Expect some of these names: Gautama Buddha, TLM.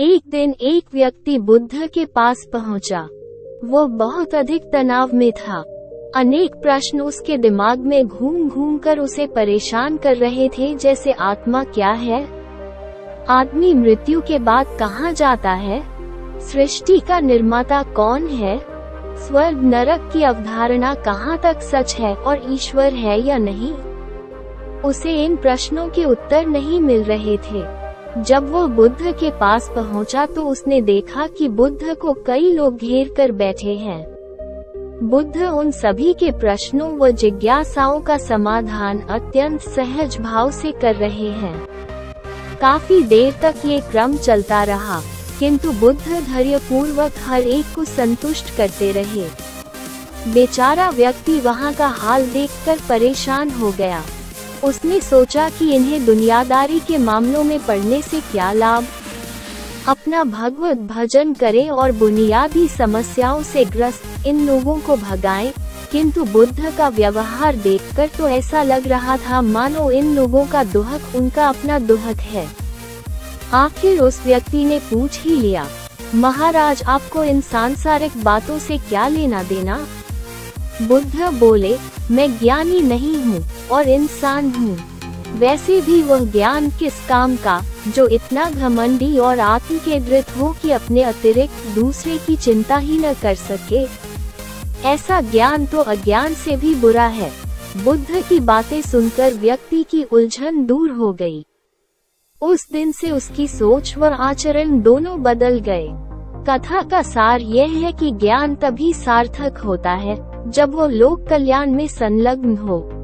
एक दिन एक व्यक्ति बुद्ध के पास पहुंचा। वो बहुत अधिक तनाव में था। अनेक प्रश्न उसके दिमाग में घूम घूम कर उसे परेशान कर रहे थे, जैसे आत्मा क्या है, आदमी मृत्यु के बाद कहाँ जाता है, सृष्टि का निर्माता कौन है, स्वर्ग नरक की अवधारणा कहाँ तक सच है और ईश्वर है या नहीं। उसे इन प्रश्नों के उत्तर नहीं मिल रहे थे। जब वो बुद्ध के पास पहुंचा तो उसने देखा कि बुद्ध को कई लोग घेर कर बैठे हैं। बुद्ध उन सभी के प्रश्नों व जिज्ञासाओं का समाधान अत्यंत सहज भाव से कर रहे हैं। काफी देर तक ये क्रम चलता रहा, किंतु बुद्ध धैर्यपूर्वक हर एक को संतुष्ट करते रहे। बेचारा व्यक्ति वहाँ का हाल देखकर परेशान हो गया। उसने सोचा कि इन्हें दुनियादारी के मामलों में पढ़ने से क्या लाभ, अपना भगवत भजन करें और बुनियादी समस्याओं से ग्रस्त इन लोगों को भगाएं। किंतु बुद्ध का व्यवहार देखकर तो ऐसा लग रहा था मानो इन लोगों का दुहक उनका अपना दुहक है। आखिर उस व्यक्ति ने पूछ ही लिया, महाराज आपको इन सांसारिक बातों से क्या लेना देना। बुद्ध बोले, मैं ज्ञानी नहीं हूँ और इंसान हूँ। वैसे भी वह ज्ञान किस काम का जो इतना घमंडी और आत्मकेंद्रित हो कि अपने अतिरिक्त दूसरे की चिंता ही न कर सके। ऐसा ज्ञान तो अज्ञान से भी बुरा है। बुद्ध की बातें सुनकर व्यक्ति की उलझन दूर हो गई। उस दिन से उसकी सोच व आचरण दोनों बदल गए। कथा का सार यह है कि ज्ञान तभी सार्थक होता है जब वो लोक कल्याण में संलग्न हो।